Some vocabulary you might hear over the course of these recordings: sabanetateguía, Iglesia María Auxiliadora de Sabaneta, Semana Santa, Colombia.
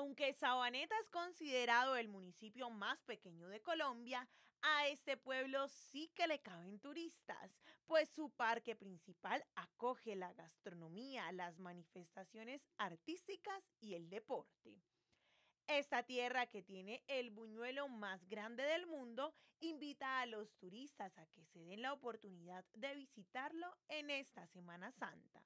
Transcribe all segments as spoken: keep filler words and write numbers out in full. Aunque Sabaneta es considerado el municipio más pequeño de Colombia, a este pueblo sí que le caben turistas, pues su parque principal acoge la gastronomía, las manifestaciones artísticas y el deporte. Esta tierra, que tiene el buñuelo más grande del mundo, invita a los turistas a que se den la oportunidad de visitarlo en esta Semana Santa.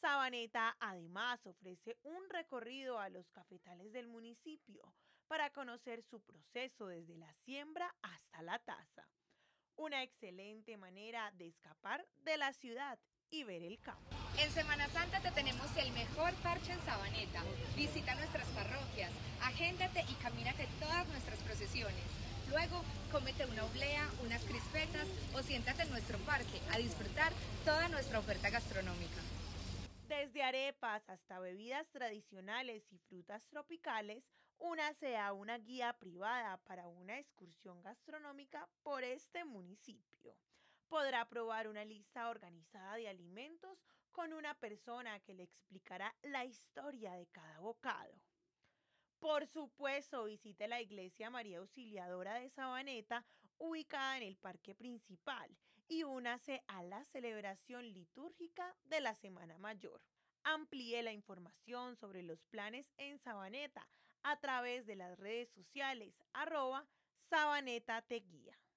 Sabaneta además ofrece un recorrido a los cafetales del municipio para conocer su proceso desde la siembra hasta la taza. Una excelente manera de escapar de la ciudad y ver el campo. En Semana Santa te tenemos el mejor parche en Sabaneta. Visita nuestras parroquias, agéndate y camínate todas nuestras procesiones. Luego, cómete una oblea, unas crispetas o siéntate en nuestro parque a disfrutar toda nuestra oferta gastronómica. Desde arepas hasta bebidas tradicionales y frutas tropicales, únase a una guía privada para una excursión gastronómica por este municipio. Podrá probar una lista organizada de alimentos con una persona que le explicará la historia de cada bocado. Por supuesto, visite la Iglesia María Auxiliadora de Sabaneta, ubicada en el parque principal, y únase a la celebración litúrgica de la Semana Mayor. Amplíe la información sobre los planes en Sabaneta a través de las redes sociales arroba sabanetateguía.